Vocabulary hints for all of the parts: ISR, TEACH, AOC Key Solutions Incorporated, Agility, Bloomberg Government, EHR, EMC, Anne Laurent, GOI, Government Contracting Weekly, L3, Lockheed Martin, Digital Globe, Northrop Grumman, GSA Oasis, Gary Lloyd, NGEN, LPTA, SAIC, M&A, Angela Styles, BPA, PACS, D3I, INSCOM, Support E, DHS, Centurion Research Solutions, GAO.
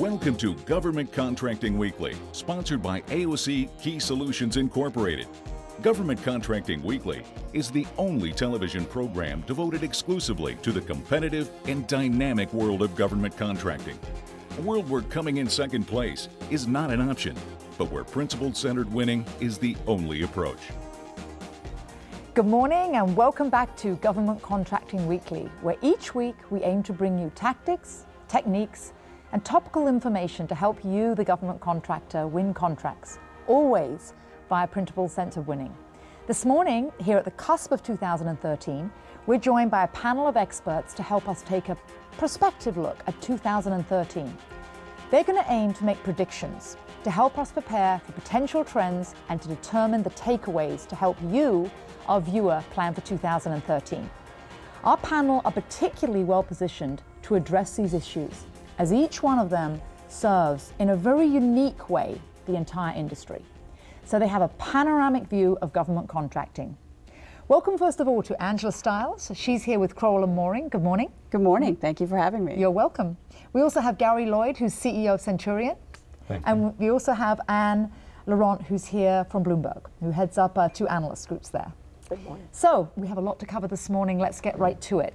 Welcome to Government Contracting Weekly, sponsored by AOC Key Solutions Incorporated. Government Contracting Weekly is the only television program devoted exclusively to the competitive and dynamic world of government contracting. A world where coming in second place is not an option, but where principle-centered winning is the only approach. Good morning and welcome back to Government Contracting Weekly, where each week we aim to bring you tactics, techniques, and topical information to help you, the government contractor, win contracts, always via printable sense of winning. This morning, here at the cusp of 2013, we're joined by a panel of experts to help us take a prospective look at 2013. They're going to aim to make predictions, to help us prepare for potential trends and to determine the takeaways to help you, our viewer, plan for 2013. Our panel are particularly well positioned to address these issues, as each one of them serves in a very unique way the entire industry. So they have a panoramic view of government contracting. Welcome, first of all, to Angela Styles. She's here with Crowell & Mooring. Good morning. Good morning. Thank you for having me. You're welcome. We also have Gary Lloyd, who's CEO of Centurion. Thank you. And we also have Anne Laurent, who's here from Bloomberg, who heads up two analyst groups there. Good morning. So we have a lot to cover this morning. Let's get right to it.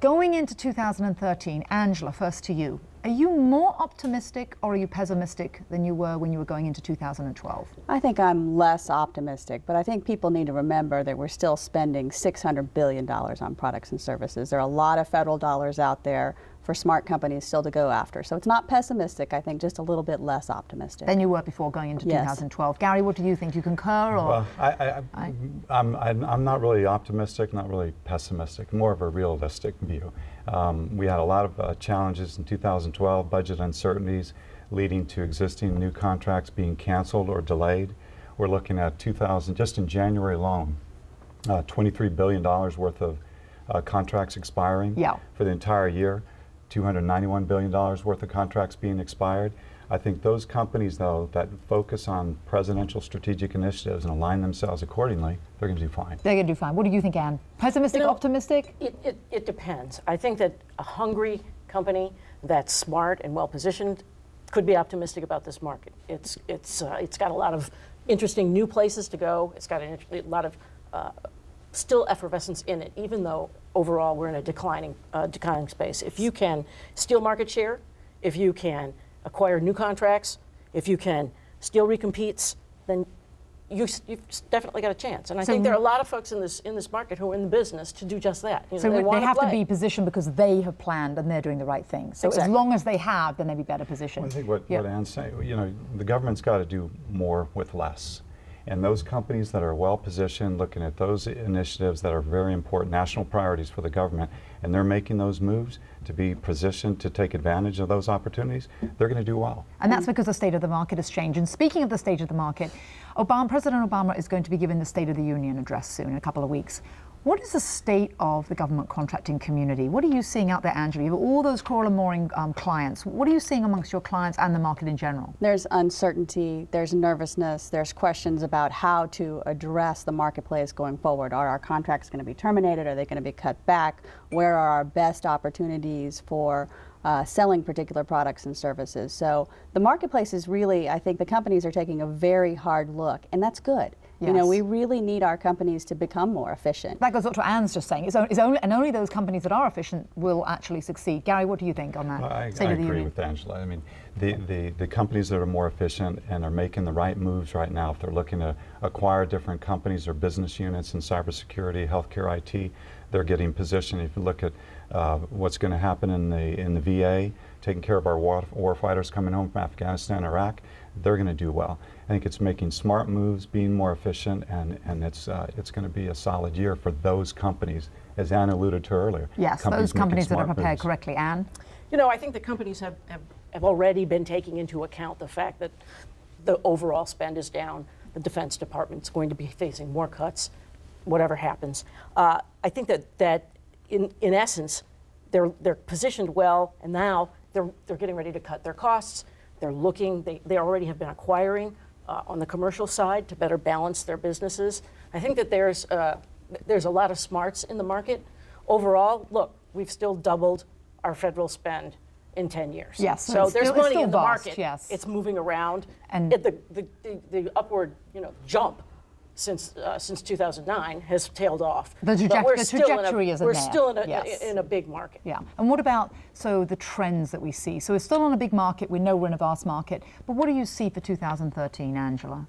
Going into 2013, Angela, first to you. Are you more optimistic or are you pessimistic than you were when you were going into 2012? I think I'm less optimistic, but I think people need to remember that we're still spending $600 billion on products and services. There are a lot of federal dollars out there for smart companies still to go after. So it's not pessimistic, I think, just a little bit less optimistic than you were before going into 2012. Gary, what do you think? You concur? Or well, I'm not really optimistic, not really pessimistic, more of a realistic view. We had a lot of challenges in 2012, budget uncertainties leading to existing and new contracts being canceled or delayed. We're looking at just in January alone, $23 billion worth of contracts expiring for the entire year. $291 billion worth of contracts being expired. I think those companies, though, that focus on presidential strategic initiatives and align themselves accordingly, they're going to do fine. They're going to do fine. What do you think, Anne? Pessimistic, optimistic? It depends. I think that a hungry company that's smart and well-positioned could be optimistic about this market. It's got a lot of interesting new places to go. It's got a lot of still effervescence in it, even though overall we're in a declining space. If you can steal market share, if you can acquire new contracts, if you can steal recompetes, then you've definitely got a chance. And I think there are a lot of folks in this market who are in the business to do just that. You know, so they have to be positioned because they have planned and they're doing the right thing. So as long as they have, then they'll be better positioned. Well, I think what Anne's saying, you know, the government's got to do more with less. And those companies that are well-positioned, looking at those initiatives that are very important national priorities for the government, and they're making those moves to be positioned to take advantage of those opportunities, they're going to do well. And that's because the state of the market has changed. And speaking of the state of the market, President Obama is going to be giving the State of the Union address soon, in a couple of weeks. What is the state of the government contracting community? What are you seeing out there, Angela? You have all those Crowell & Mooring clients. What are you seeing amongst your clients and the market in general? There's uncertainty, there's nervousness, there's questions about how to address the marketplace going forward. Are our contracts going to be terminated? Are they going to be cut back? Where are our best opportunities for selling particular products and services? So the marketplace is really, I think the companies are taking a very hard look, and that's good. Yes. You know, we really need our companies to become more efficient. That goes up to Anne's just saying. Only those companies that are efficient will actually succeed. Gary, what do you think on that? Well, I agree with Angela. I mean, the companies that are more efficient and are making the right moves right now, if they're looking to acquire different companies or business units in cybersecurity, healthcare, IT, they're getting positioned. If you look at what's going to happen in the VA, taking care of our warfighters coming home from Afghanistan, Iraq, they're going to do well. I think it's making smart moves, being more efficient, and it's going to be a solid year for those companies, as Anne alluded to earlier. Yes, those companies that are prepared correctly. Anne? You know, I think the companies have already been taking into account the fact that the overall spend is down. The Defense Department's going to be facing more cuts, whatever happens. I think that in essence, they're positioned well, and now they're getting ready to cut their costs. They're looking, they already have been acquiring on the commercial side to better balance their businesses. I think that there's a lot of smarts in the market. Overall, look, we've still doubled our federal spend in 10 years. Yes. So it's there's still, money in the market. Yes. It's moving around. And the upward, you know, jump since 2009 has tailed off. The trajectory isn't there. We're still in a big market. Yeah. And what about, so the trends that we see? So we're still on a big market. We know we're in a vast market. But what do you see for 2013, Angela?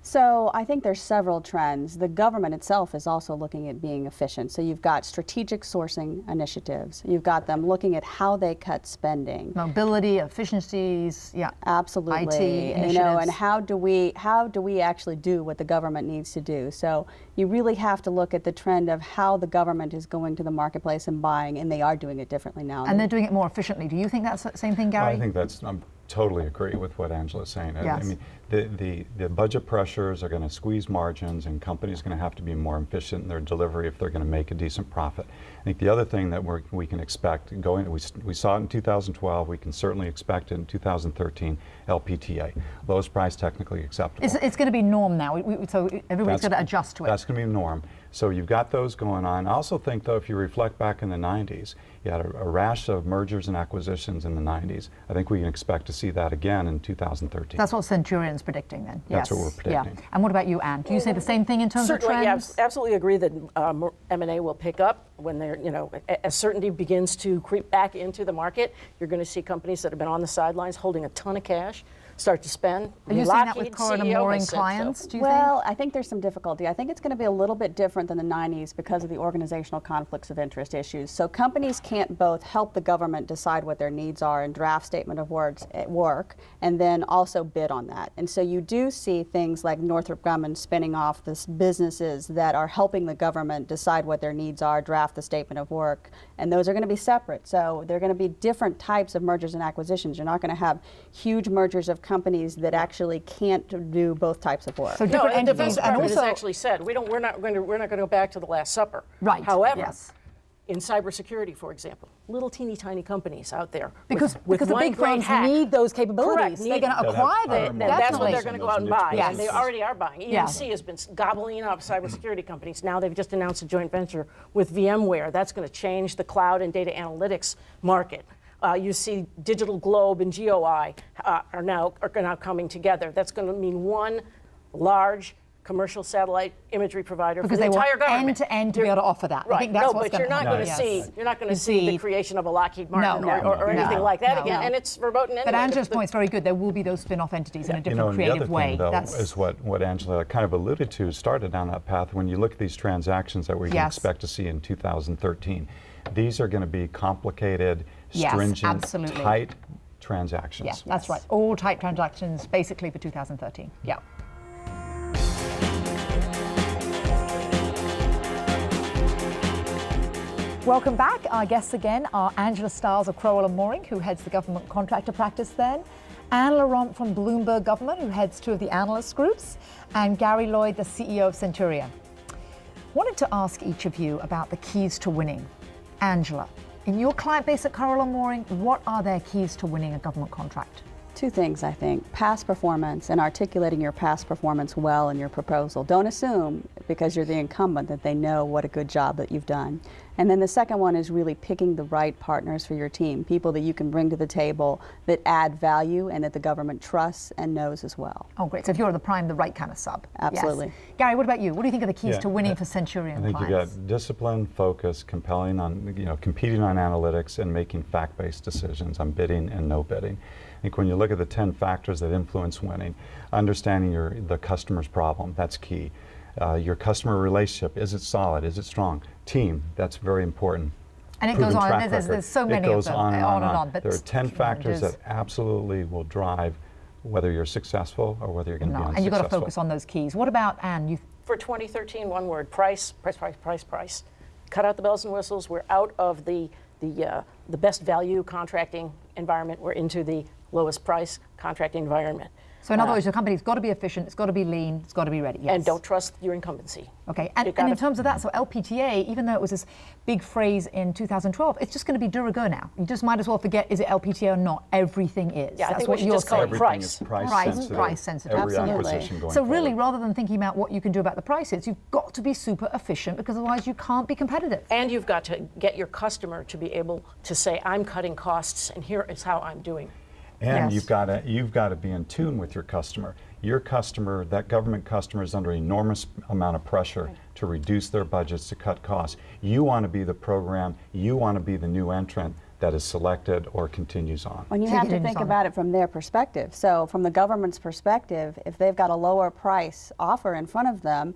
So I think there's several trends. The government itself is also looking at being efficient. So you've got strategic sourcing initiatives. You've got them looking at how they cut spending. Mobility, efficiencies, yeah. Absolutely. IT initiatives. You know, and how do we actually do what the government needs to do? So you really have to look at the trend of how the government is going to the marketplace and buying, and they are doing it differently now. And they're doing it more efficiently. Do you think that's the same thing, Gary? I think that's... totally agree with what Angela's saying. Yes. I mean, the budget pressures are going to squeeze margins, and companies are going to have to be more efficient in their delivery if they're going to make a decent profit. I think the other thing that we can expect going, we saw it in 2012, we can certainly expect it in 2013, LPTA, lowest price technically acceptable. It's going to be norm now, so everybody's going to adjust to it. That's going to be norm. So you've got those going on. I also think, though, if you reflect back in the 90s, you had a rash of mergers and acquisitions in the 90s. I think we can expect to see that again in 2013. That's what Centurion's predicting then. That's what we're predicting. Yeah. And what about you, Anne? Do you say the same thing in terms of trends? Yeah, I absolutely agree that M&A will pick up when they're, you know, as certainty begins to creep back into the market. You're going to see companies that have been on the sidelines holding a ton of cash start to spend. Are you seeing that with Crowell & Mooring clients, do you think? Well, I think there's some difficulty. I think it's going to be a little bit different than the 90s because of the organizational conflicts of interest issues. So companies can't both help the government decide what their needs are and draft statement of work and then also bid on that. And so you do see things like Northrop Grumman spinning off these businesses that are helping the government decide what their needs are, draft the statement of work, and those are going to be separate. So they're going to be different types of mergers and acquisitions. You're not going to have huge mergers of companies that actually can't do both types of work. So different entities, and also, has actually said we're not going to go back to the Last Supper. Right. However, yes. In cybersecurity, for example, little teeny tiny companies out there because the big firms need those capabilities. Correct. They're going to acquire them. That's what they're going to go out and buy. Yes. And they already are buying. EMC has been gobbling up cybersecurity companies. Now they've just announced a joint venture with VMware. That's going to change the cloud and data analytics market. You see Digital Globe and GOI are now coming together. That's going to mean one large commercial satellite imagery provider because for the entire government. Because they want end to end to be able to offer that. Right. I think that's what's going to happen. You're not going to see the creation of a Lockheed Martin or anything like that again. And it's verboten anyway. But Angela's point is very good. There will be those spin-off entities in a different creative way. The other thing, though, is what Angela kind of alluded to, started down that path. When you look at these transactions that we can expect to see in 2013, these are going to be complicated, stringent, tight transactions. Yes, that's right. All tight transactions basically for 2013. Yeah. Welcome back. Our guests again are Angela Styles of Crowell & Mooring, who heads the government contractor practice then, Anne Laurent from Bloomberg Government, who heads two of the analyst groups, and Gary Lloyd, the CEO of Centurion. Wanted to ask each of you about the keys to winning. Angela, in your client base at Crowell & Mooring, what are their keys to winning a government contract? Two things, I think. Past performance and articulating your past performance well in your proposal. Don't assume, because you're the incumbent, that they know what a good job that you've done. And then the second one is really picking the right partners for your team, people that you can bring to the table that add value and that the government trusts and knows as well. Oh, great. So if you're the right kind of sub. Absolutely. Yes. Gary, what about you? What do you think are the keys to winning for Centurion clients? I think you've got discipline, focus, competing on analytics, and making fact-based decisions on bidding and no bidding. I think when you look at the 10 factors that influence winning, understanding the customer's problem, that's key. Your customer relationship, is it solid, is it strong? Team, that's very important. And it goes on, there's so many of them, on and on. But there are 10 factors that absolutely will drive whether you're successful or whether you're going to be unsuccessful. And you've got to focus on those keys. What about, Anne? For 2013, one word, price. Cut out the bells and whistles. We're out of the best value contracting environment. We're into the lowest price contracting environment. So in other words, the company's got to be efficient, it's got to be lean, it's got to be ready. Yes. And don't trust your incumbency. Okay, and in terms of that, so LPTA, even though it was this big phrase in 2012, it's just going to be de rigueur now. You just might as well forget, is it LPTA or not? Everything is. Yeah, that's what you're saying. Everything is price sensitive. Absolutely. So really, rather than thinking about what you can do about the prices, you've got to be super efficient, because otherwise you can't be competitive. And you've got to get your customer to be able to say, I'm cutting costs and here is how I'm doing. And you've got to be in tune with your customer. Your customer, that government customer, is under an enormous amount of pressure to reduce their budgets, to cut costs. You want to be the program, you want to be the new entrant that is selected or continues on. And you have to think about it from their perspective. So from the government's perspective, if they've got a lower price offer in front of them,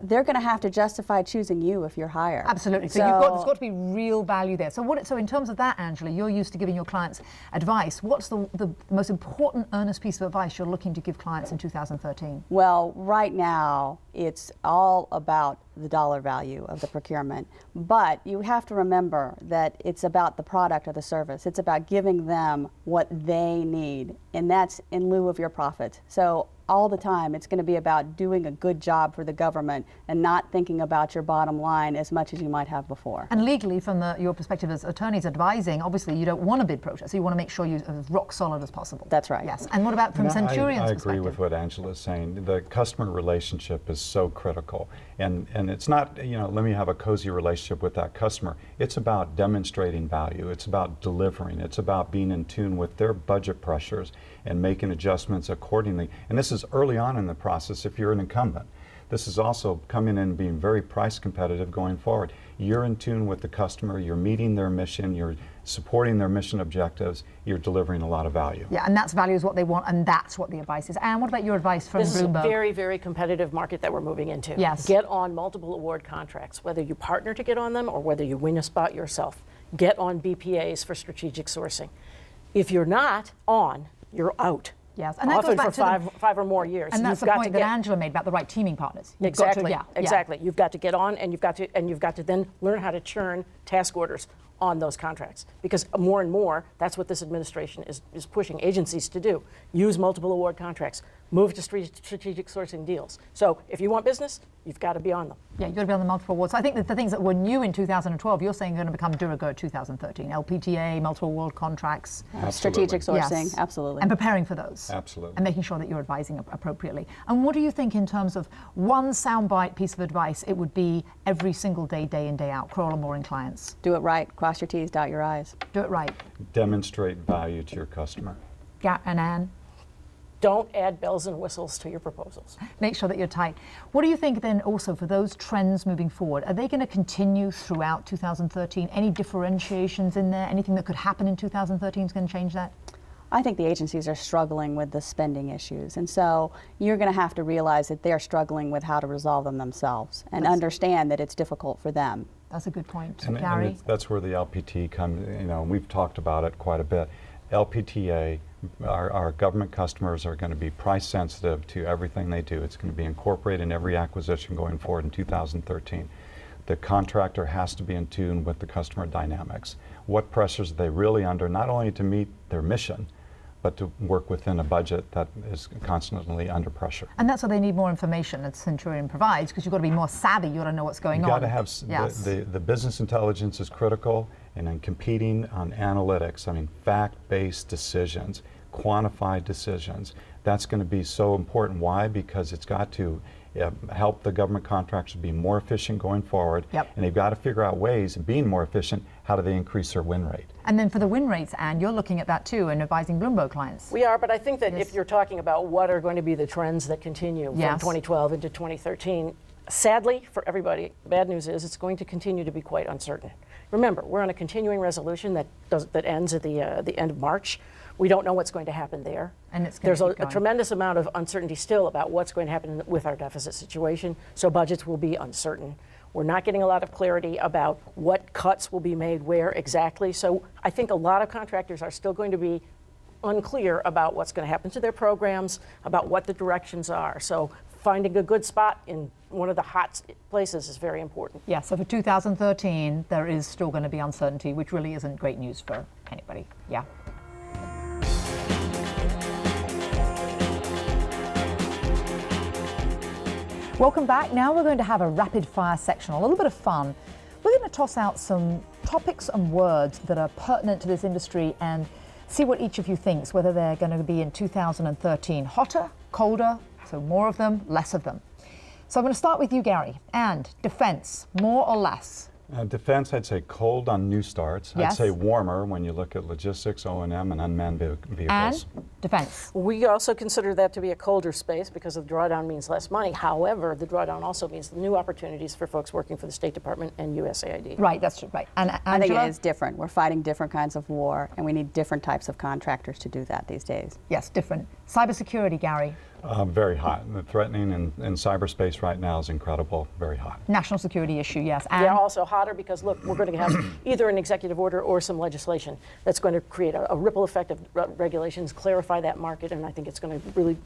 they're going to have to justify choosing you if you're higher. Absolutely. So there's got to be real value there. So so in terms of that, Angela, you're used to giving your clients advice. What's the most important earnest piece of advice you're looking to give clients in 2013? Well, right now it's all about the dollar value of the procurement, but you have to remember that it's about the product or the service. It's about giving them what they need, and that's in lieu of your profit. So all the time it's going to be about doing a good job for the government and not thinking about your bottom line as much as you might have before. And legally, from your perspective as attorneys advising, obviously you don't want a bid protest, so you want to make sure you're as rock solid as possible. That's right. Yes. And what about from Centurion's perspective? I agree with what Angela is saying. The customer relationship is so critical, and it's not, you know, let me have a cozy relationship with that customer. It's about demonstrating value, it's about delivering, it's about being in tune with their budget pressures and making adjustments accordingly. And this is early on in the process if you're an incumbent. This is also coming in and being very price competitive going forward. You're in tune with the customer, you're meeting their mission, you're supporting their mission objectives, you're delivering a lot of value. Yeah, and that's value is what they want, and that's what the advice is. Anne, what about your advice from Bloomberg? This is a very, very competitive market that we're moving into. Yes. Get on multiple award contracts, whether you partner to get on them or whether you win a spot yourself. Get on BPAs for strategic sourcing. If you're not on, you're out. Yes, and that often goes back for five or more years. And that's the point that Angela made about the right teaming partners. Exactly. Exactly. You've got to get on, and you've got to then learn how to churn task orders on those contracts, because more and more that's what this administration is pushing agencies to do. Use multiple award contracts, move to strategic sourcing deals. So if you want business, you've got to be on them. Yeah, you've got to be on the multiple awards. So I think that the things that were new in 2012, you're saying are going to become de rigueur 2013. LPTA, multiple award contracts. Strategic sourcing, yes. Absolutely. And preparing for those. Absolutely. And making sure that you're advising appropriately. And what do you think in terms of one soundbite piece of advice it would be every single day, day in, day out, Crowell & Mooring clients? Do it right. Cross your T's, dot your I's. Do it right. Demonstrate value to your customer. Yeah, and Anne? Don't add bells and whistles to your proposals. Make sure that you're tight. What do you think then also for those trends moving forward? Are they going to continue throughout 2013? Any differentiations in there? Anything that could happen in 2013 is going to change that? I think the agencies are struggling with the spending issues, and so you're going to have to realize that they're struggling with how to resolve them themselves, and understand that it's difficult for them. That's a good point, and, Gary. And that's where the LPT comes. You know, we've talked about it quite a bit. LPTA. Our government customers are going to be price sensitive to everything they do. It's going to be incorporated in every acquisition going forward in 2013. The contractor has to be in tune with the customer dynamics. What pressures are they really under, not only to meet their mission, but to work within a budget that is constantly under pressure. And that's why they need more information that Centurion provides, because you've got to be more savvy. You've got to know what's going on. You've got to have the business intelligence is critical, and in competing on analytics, I mean fact-based decisions, quantified decisions. That's going to be so important. Why? Because it's got to help the government contractors be more efficient going forward, and they've got to figure out ways of being more efficient. How do they increase their win rate? And then for the win rates, Anne, you're looking at that too and advising Bloomberg clients. We are, but I think that if you're talking about what are going to be the trends that continue from 2012 into 2013, sadly for everybody, bad news is it's going to continue to be quite uncertain. Remember, we're on a continuing resolution that ends at the end of March. We don't know what's going to happen there. And it's going There's a tremendous amount of uncertainty still about what's going to happen with our deficit situation, so budgets will be uncertain. We're not getting a lot of clarity about what cuts will be made where exactly, so I think a lot of contractors are still going to be unclear about what's going to happen to their programs, about what the directions are. So finding a good spot in one of the hot places is very important. Yeah, so for 2013, there is still going to be uncertainty, which really isn't great news for anybody. Yeah. Welcome back. Now we're going to have a rapid fire section, a little bit of fun. We're going to toss out some topics and words that are pertinent to this industry and see what each of you thinks, whether they're going to be in 2013 hotter, colder, so more of them, less of them. So I'm going to start with you, Gary. And defense, more or less? Defense, I'd say cold on new starts. Yes. I'd say warmer when you look at logistics, O&M, and unmanned vehicles. And defense. We also consider that to be a colder space because the drawdown means less money. However, the drawdown also means new opportunities for folks working for the State Department and USAID. Right, that's true. Right. And Angela? I think it is different. We're fighting different kinds of war, and we need different types of contractors to do that these days. Yes, different. Cybersecurity, Gary. Very hot. The threatening in cyberspace right now is incredible. Very hot. National security issue, yes. And yeah, also hotter because, look, we're going to have either an executive order or some legislation that's going to create a ripple effect of regulations, clarify that market, and I think it's going to really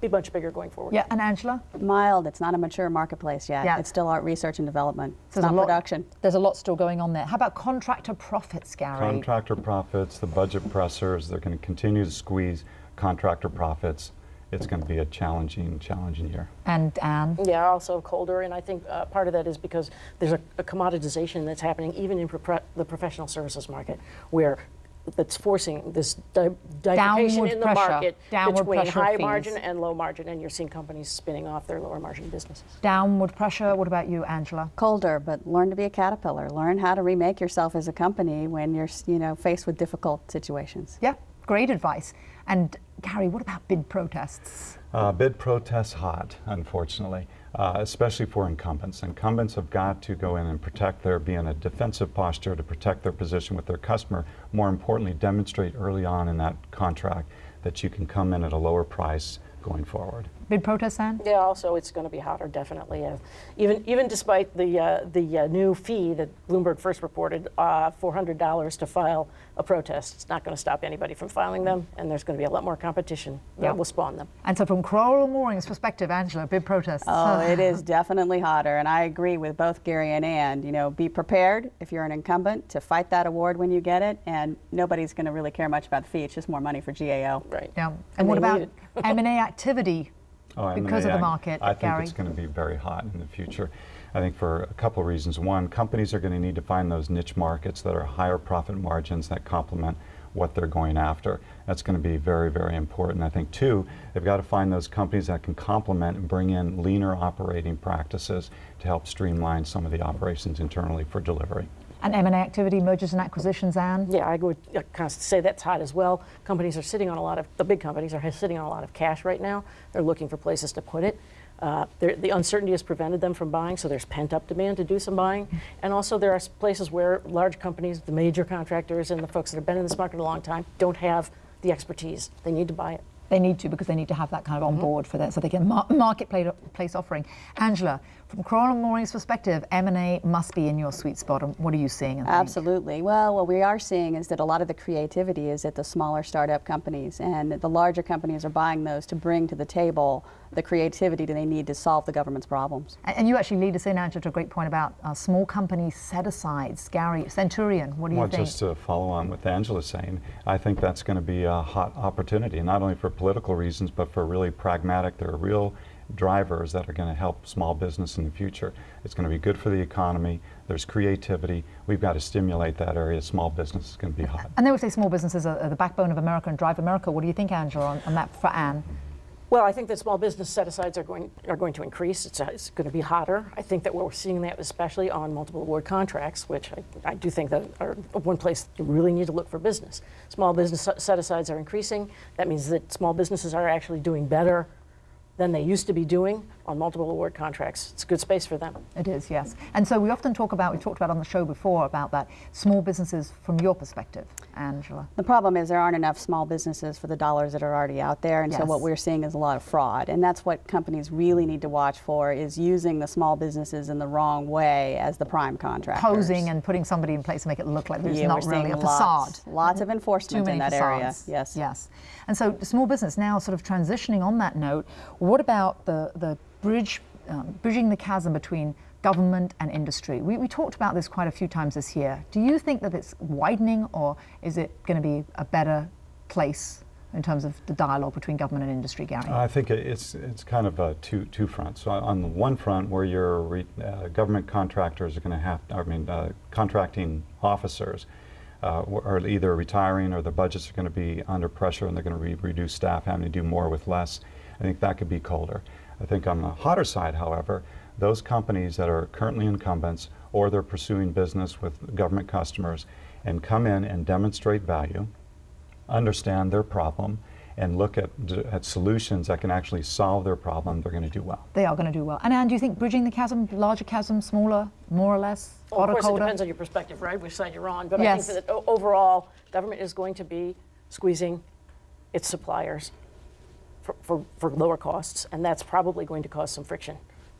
be much bigger going forward. Yeah, and Angela? Mild. It's not a mature marketplace yet. Yeah. It's still our research and development. So it's not production. There's a lot still going on there. How about contractor profits, Gary? Contractor profits, the budget pressures, they're going to continue to squeeze contractor profits. It's going to be a challenging year. And Anne? Yeah, also colder, and I think part of that is because there's a commoditization that's happening even in the professional services market, where that's forcing this bifurcation in the market between high margin and low margin, and you're seeing companies spinning off their lower margin businesses. Downward pressure. What about you, Angela? Colder, but learn to be a caterpillar. Learn how to remake yourself as a company when you're, you know, faced with difficult situations. Yeah, great advice. And Gary, what about bid protests? Bid protests hot, unfortunately, especially for incumbents. Incumbents have got to go in and protect their, be in a defensive posture to protect their position with their customer. More importantly, demonstrate early on in that contract that you can come in at a lower price going forward. Bid protests, Anne? Yeah, also it's going to be hotter, definitely. Even despite the new fee that Bloomberg first reported, $400 to file a protest, it's not going to stop anybody from filing them, and there's going to be a lot more competition that will spawn them. And so from Crowell & Mooring's perspective, Angela, bid protests. Oh, it is definitely hotter, and I agree with both Gary and Anne. You know, be prepared if you're an incumbent to fight that award when you get it, and nobody's going to really care much about the fee. It's just more money for GAO. Right. Yeah. And what about M&A activity? Oh, because of the market, I think, Gary? It's going to be very hot in the future. I think for a couple of reasons. One, companies are going to need to find those niche markets that are higher profit margins that complement what they're going after. That's going to be very, very important. I think, two, they've got to find those companies that can complement and bring in leaner operating practices to help streamline some of the operations internally for delivery. And M&A activity, mergers and acquisitions, Anne? Yeah, I would say that's hot as well. Companies are sitting on a lot of, the big companies are sitting on a lot of cash right now. They're looking for places to put it. The uncertainty has prevented them from buying, so there's pent-up demand to do some buying. And also there are places where large companies, the major contractors and the folks that have been in this market a long time, don't have the expertise. They need to buy it. They need to, because they need to have that kind of on board for that, so they get marketplace offering. Angela, from Crowell & Mooring's perspective, M&A must be in your sweet spot. What are you seeing? Absolutely. Well, what we are seeing is that a lot of the creativity is at the smaller startup companies, and the larger companies are buying those to bring to the table the creativity they need to solve the government's problems. And you actually lead us in, Angela, to a great point about small company set-asides. Gary, Centurion, what do you think? Well, just to follow on with Angela saying, I think that's going to be a hot opportunity, not only for political reasons, but for really pragmatic, there are real drivers that are going to help small business in the future. It's going to be good for the economy. There's creativity. We've got to stimulate that area. Small business is going to be hot. And they would say small businesses are the backbone of America and drive America. What do you think, Angela, on that for Anne? Well, I think that small business set-asides are going to increase. It's going to be hotter. I think that we're seeing that especially on multiple award contracts, which I do think that are one place you really need to look for business. Small business set-asides are increasing. That means that small businesses are actually doing better than they used to be doing on multiple award contracts. It's a good space for them. It is, yes. And so we often talk about, we talked about on the show before about that, small businesses from your perspective, Angela. The problem is there aren't enough small businesses for the dollars that are already out there, and so what we're seeing is a lot of fraud, and that's what companies really need to watch for, is using the small businesses in the wrong way as the prime contractors. Posing and putting somebody in place to make it look like there's not really a facade. Lots of enforcement in that facades. Area. Yes. Yes. And so small business now sort of transitioning on that note, what about the bridging the chasm between government and industry? We talked about this quite a few times this year. Do you think that it's widening, or is it going to be a better place in terms of the dialogue between government and industry, Gary? I think it's kind of two fronts. So on the one front, where your government contractors are going to have, contracting officers are either retiring or the budgets are going to be under pressure and they're going to reduce staff, having to do more with less. I think that could be colder. I think on the hotter side, however, those companies that are currently incumbents or they're pursuing business with government customers and come in and demonstrate value, understand their problem, and look at solutions that can actually solve their problem, they're going to do well. They are going to do well. And Anne, do you think bridging the chasm, larger chasm, smaller, more or less? Well, of course, colder? It depends on your perspective, right? Which side you're on. But yes. I think that overall, government is going to be squeezing its suppliers for lower costs, and that's probably going to cause some friction.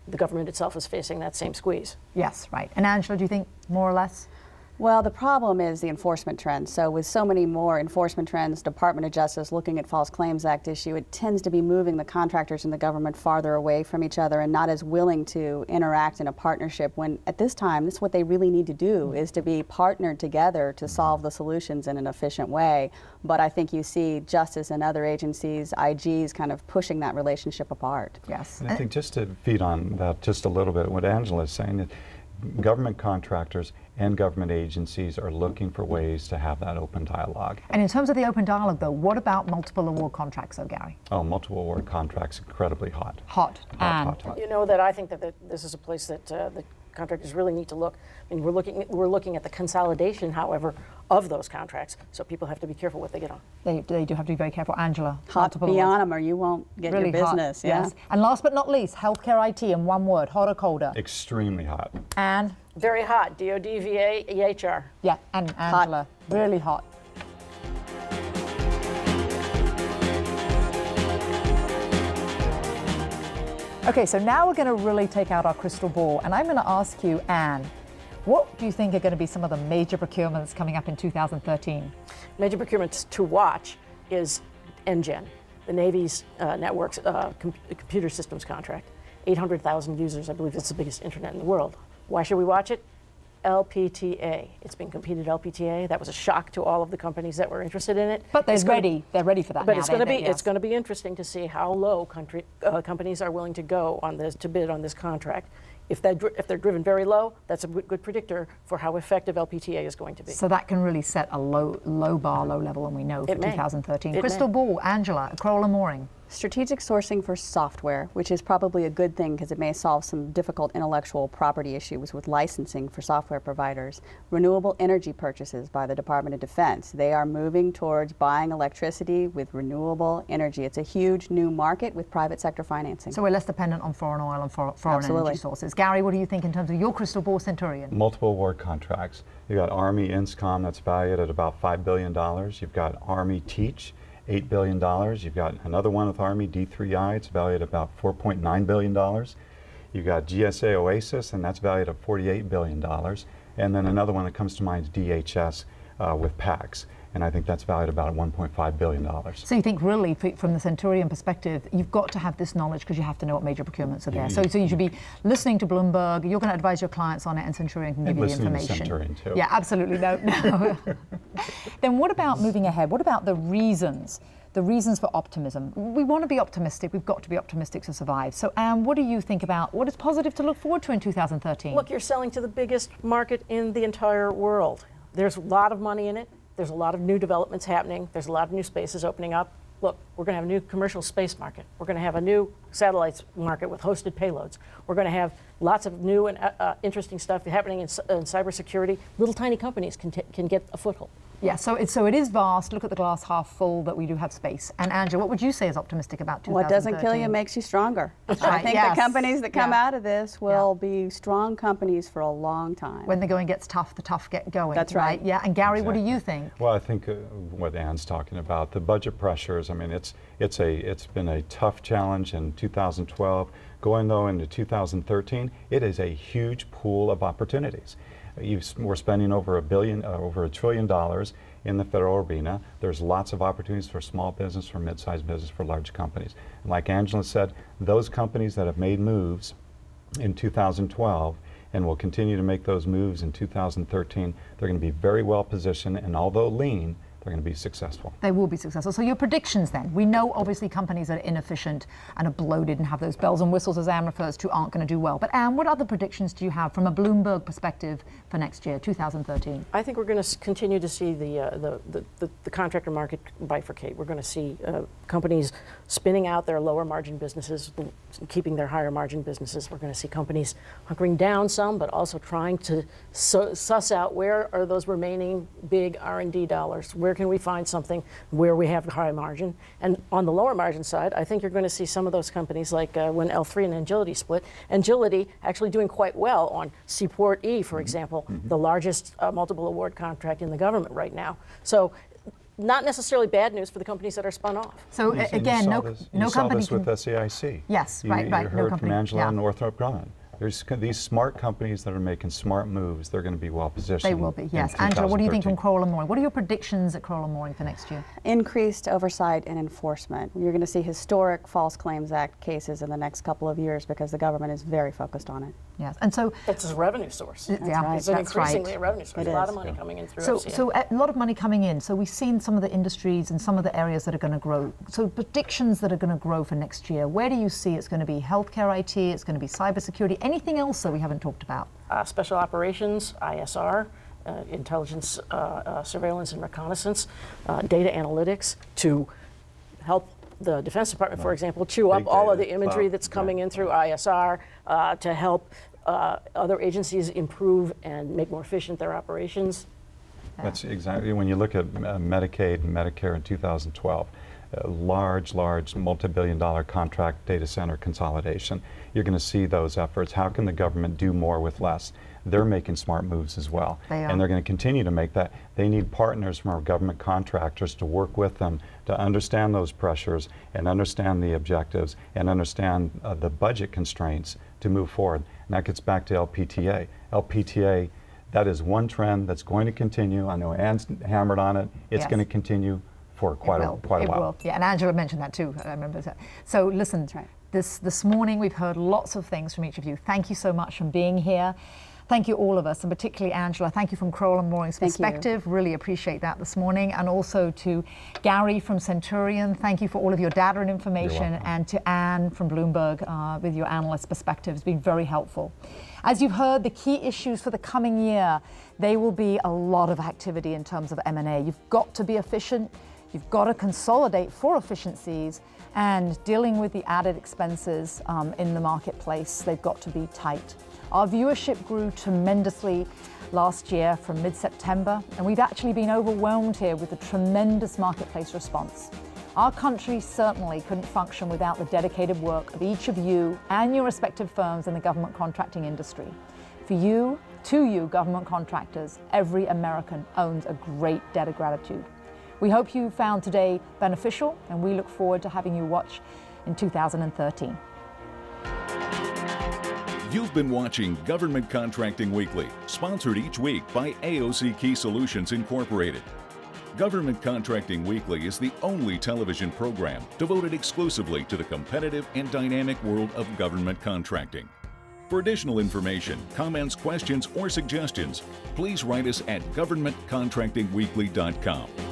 The government itself is facing that same squeeze. Yes, right. And Angela, do you think more or less? Well, the problem is the enforcement trend. So with so many more enforcement trends, Department of Justice looking at False Claims Act issue, it tends to be moving the contractors and the government farther away from each other and not as willing to interact in a partnership when at this time, this is what they really need to do, is to be partnered together to solve the solutions in an efficient way. But I think you see Justice and other agencies, IGs, kind of pushing that relationship apart. Yes. And I think just to feed on that just a little bit, what Angela is saying, government contractors and government agencies are looking for ways to have that open dialogue. And in terms of the open dialogue, though, what about multiple award contracts, though, Gary? Oh, multiple award contracts, incredibly hot. Hot. Hot. You know that I think that this is a place that the contractors really need to look. I mean, we're looking at the consolidation, however, of those contracts, so people have to be careful what they get on. They do have to be very careful. Angela, hot be on them or you won't get really your business. Hot, yes. And last but not least, healthcare IT in one word, hot or colder? Extremely hot. And? Very hot, DOD, VA, EHR. Yeah, and Angela, hot. Really hot. Okay, so now we're going to really take out our crystal ball, and I'm going to ask you, Anne, what do you think are going to be some of the major procurements coming up in 2013? Major procurements to watch is NGEN, the Navy's networks computer systems contract. 800,000 users, I believe it's the biggest internet in the world. Why should we watch it? LPTA. It's been competed LPTA. That was a shock to all of the companies that were interested in it. But they're ready. They're ready for that. But it's going to be interesting to see how low companies are willing to go on this to bid on this contract. If they're driven very low, that's a good predictor for how effective LPTA is going to be. So that can really set a low bar, low level, and we know for 2013. Crystal ball, Angela, Crowell & Mooring. Strategic sourcing for software, which is probably a good thing because it may solve some difficult intellectual property issues with licensing for software providers. Renewable energy purchases by the Department of Defense. They are moving towards buying electricity with renewable energy. It's a huge new market with private sector financing. So we're less dependent on foreign oil and foreign energy sources. Gary, what do you think in terms of your crystal ball, Centurion? Multiple award contracts. You've got Army INSCOM, that's valued at about $5 billion. You've got Army TEACH. $8 billion. You've got another one with Army, D3I, it's valued at about $4.9 billion. You've got GSA Oasis, and that's valued at $48 billion. And then another one that comes to mind is DHS with PACS, and I think that's valued at about $1.5 billion. So you think really, from the Centurion perspective, you've got to have this knowledge because you have to know what major procurements are there. So you should be listening to Bloomberg, you're going to advise your clients on it, and Centurion can give you the information. And listening to Centurion too. Yeah, absolutely, no. Then what about moving ahead? What about the reasons for optimism? We want to be optimistic, we've got to be optimistic to survive. So Anne, what do you think about what is positive to look forward to in 2013? Look, you're selling to the biggest market in the entire world. There's a lot of money in it. There's a lot of new developments happening. There's a lot of new spaces opening up. Look, we're going to have a new commercial space market. We're going to have a new satellites market with hosted payloads. We're going to have lots of new and interesting stuff happening in cybersecurity. Little tiny companies can get a foothold. Yeah, so it is vast. Look at the glass half full that we do have space. And Angela, what would you say is optimistic about 2013? What doesn't kill you makes you stronger. Right. I think the companies that come out of this will be strong companies for a long time. When the going gets tough, the tough get going. That's right. Yeah, and Gary, exactly. What do you think? Well, I think what Anne's talking about, the budget pressures, I mean, it's been a tough challenge in 2012. Going, though, into 2013, it is a huge pool of opportunities. We're spending over $1 trillion in the federal arena. There's lots of opportunities for small business, for mid-sized business, for large companies. And like Angela said, those companies that have made moves in 2012 and will continue to make those moves in 2013, they're going to be very well positioned, and although lean, they're going to be successful. They will be successful. So your predictions then, we know obviously companies that are inefficient and are bloated and have those bells and whistles, as Anne refers to, aren't going to do well. But Anne, what other predictions do you have from a Bloomberg perspective for next year, 2013? I think we're going to continue to see the contractor market bifurcate. We're going to see companies spinning out their lower margin businesses, keeping their higher margin businesses. We're going to see companies hunkering down some, but also trying to suss out where are those remaining big R&D dollars. Where can we find something where we have high margin? And on the lower margin side, I think you're going to see some of those companies, like when L3 and Agility split, Agility actually doing quite well on Support E, for example, the largest multiple award contract in the government right now. So not necessarily bad news for the companies that are spun off. So again, no company saw this with SAIC. Yes, right. You heard from Angela and Northrop Grumman. There's these smart companies that are making smart moves. They're going to be well positioned. They will be, yes. Angela, what do you think from Crowell & Mooring? What are your predictions at Crowell & Mooring for next year? Increased oversight and enforcement. You're going to see historic False Claims Act cases in the next couple of years because the government is very focused on it. Yes, and so it's a revenue source. That's right. It's an increasingly a revenue source. It is. A lot of money coming in through. So a lot of money coming in. So we've seen some of the industries and some of the areas that are going to grow. So predictions that are going to grow for next year. Where do you see it's going to be? Healthcare IT. It's going to be cybersecurity. Anything else that we haven't talked about? Special operations, ISR, intelligence, surveillance and reconnaissance, data analytics to help the Defense Department, for example, chew up all of the imagery that's coming in through ISR to help other agencies improve and make more efficient their operations. That's exactly, when you look at Medicaid and Medicare in 2012, large multi-billion-dollar contract data center consolidation. You're going to see those efforts. How can the government do more with less? They're making smart moves as well. They are. And they're going to continue to make that. They need partners from our government contractors to work with them to understand those pressures and understand the objectives and understand the budget constraints to move forward. And that gets back to LPTA. LPTA, that is one trend that's going to continue. I know Anne's hammered on it. It's going to continue for quite a while. Will. Yeah, and Angela mentioned that too, I remember that. So listen, this morning we've heard lots of things from each of you. Thank you so much for being here. Thank you all of us, and particularly Angela. Thank you from Crowell & Mooring's perspective. Really appreciate that this morning. And also to Gary from Centurion, thank you for all of your data and information. And to Anne from Bloomberg with your analyst perspective. It's been very helpful. As you've heard, the key issues for the coming year, they will be a lot of activity in terms of M&A. You've got to be efficient. You've got to consolidate for efficiencies, and dealing with the added expenses in the marketplace, they've got to be tight. Our viewership grew tremendously last year from mid-September, and we've actually been overwhelmed here with the tremendous marketplace response. Our country certainly couldn't function without the dedicated work of each of you and your respective firms in the government contracting industry. For you, to you, government contractors, every American owns a great debt of gratitude. We hope you found today beneficial, and we look forward to having you watch in 2013. You've been watching Government Contracting Weekly, sponsored each week by AOC Key Solutions Incorporated. Government Contracting Weekly is the only television program devoted exclusively to the competitive and dynamic world of government contracting. For additional information, comments, questions, or suggestions, please write us at governmentcontractingweekly.com.